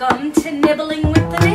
Welcome to Nibbling with the Neighbors.